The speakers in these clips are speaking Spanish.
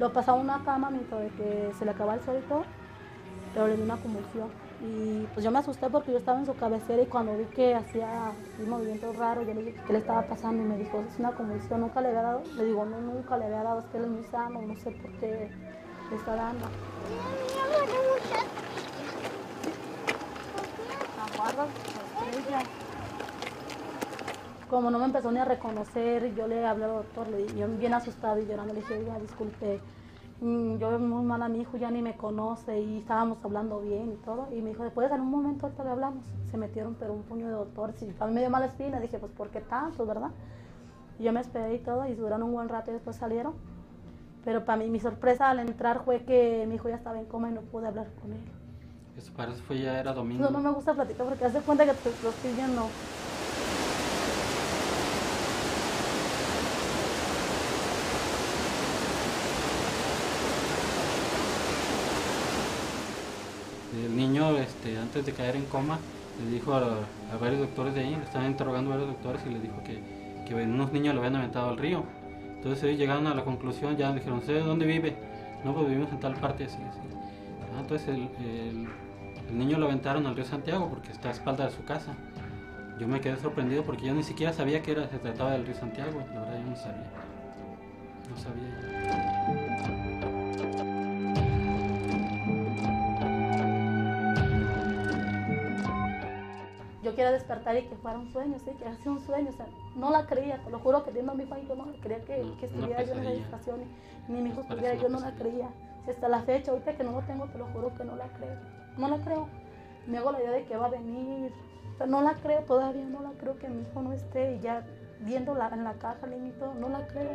Lo pasaba una cama mientras que se le acababa el sol y todo, pero le dio una convulsión. Y pues yo me asusté porque yo estaba en su cabecera y cuando vi que hacía un movimiento raro, yo le dije que le estaba pasando y me dijo, es una convulsión, ¿nunca le había dado? Le digo, no, nunca le había dado, es que él es muy sano, no sé por qué le está dando. Como no me empezó ni a reconocer, yo le hablé al doctor, le dije, yo bien asustada y llorando, le dije, oiga, disculpe, yo muy mal a mi hijo, ya ni me conoce, y estábamos hablando bien y todo, y me dijo, después en un momento ahorita le hablamos, se metieron pero un puño de doctores, y a mí me dio mala espina, dije, pues ¿por qué tanto, verdad? Y yo me esperé y todo, y duraron un buen rato y después salieron, pero para mí mi sorpresa al entrar fue que mi hijo ya estaba en coma y no pude hablar con él. Eso parece fue ya era domingo. No, no me gusta platicar porque hace cuenta que te lo estoy viendo. El niño, antes de caer en coma, le dijo a varios doctores de ahí, le estaban interrogando a varios doctores y les dijo que unos niños lo habían aventado al río. Entonces ellos llegaron a la conclusión, ya le dijeron, ¿usted dónde vive? No, pues vivimos en tal parte, así, así. Ah, entonces el niño lo aventaron al río Santiago porque está a espalda de su casa. Yo me quedé sorprendido porque yo ni siquiera sabía que se trataba del río Santiago, la verdad yo no sabía. No sabía. Yo quería despertar y que fuera un sueño, sí, que hacía un sueño, o sea, no la creía, te lo juro que teniendo a mi hijo ahí, yo no la creía que estuviera yo en las estaciones, ni mi hijo estuviera, yo no la creía. Si hasta la fecha, ahorita que no lo tengo, te lo juro que no la creo, no la creo. Me hago la idea de que va a venir, o sea, no la creo todavía, no la creo que mi hijo no esté, y ya viéndola en la caja, limito, no la creo.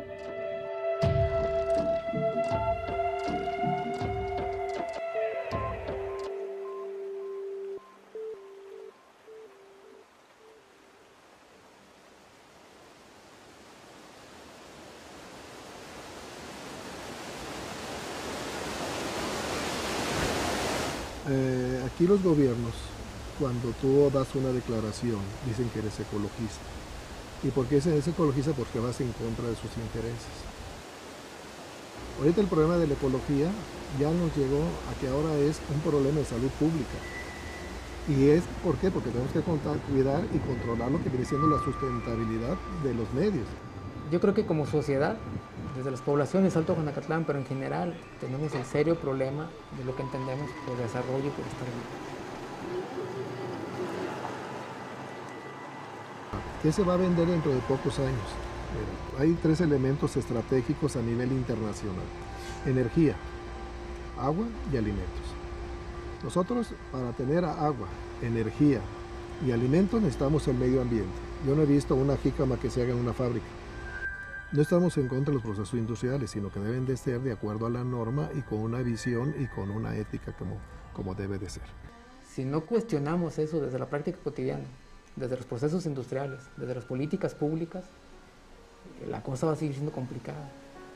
Aquí los gobiernos, cuando tú das una declaración, dicen que eres ecologista. ¿Y por qué eres ecologista? Porque vas en contra de sus intereses. Ahorita el problema de la ecología ya nos llegó a que ahora es un problema de salud pública. ¿Y es por qué? Porque tenemos que cuidar y controlar lo que viene siendo la sustentabilidad de los medios. Yo creo que como sociedad, desde las poblaciones Alto Juanacatlán, pero en general, tenemos el serio problema de lo que entendemos por desarrollo y por estar vivo. ¿Qué se va a vender dentro de pocos años? Hay tres elementos estratégicos a nivel internacional. Energía, agua y alimentos. Nosotros, para tener agua, energía y alimentos, necesitamos el medio ambiente. Yo no he visto una jícama que se haga en una fábrica. No estamos en contra de los procesos industriales, sino que deben de ser de acuerdo a la norma y con una visión y con una ética como debe de ser. Si no cuestionamos eso desde la práctica cotidiana, desde los procesos industriales, desde las políticas públicas, la cosa va a seguir siendo complicada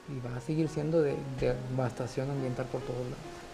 y va a seguir siendo de devastación ambiental por todos lados.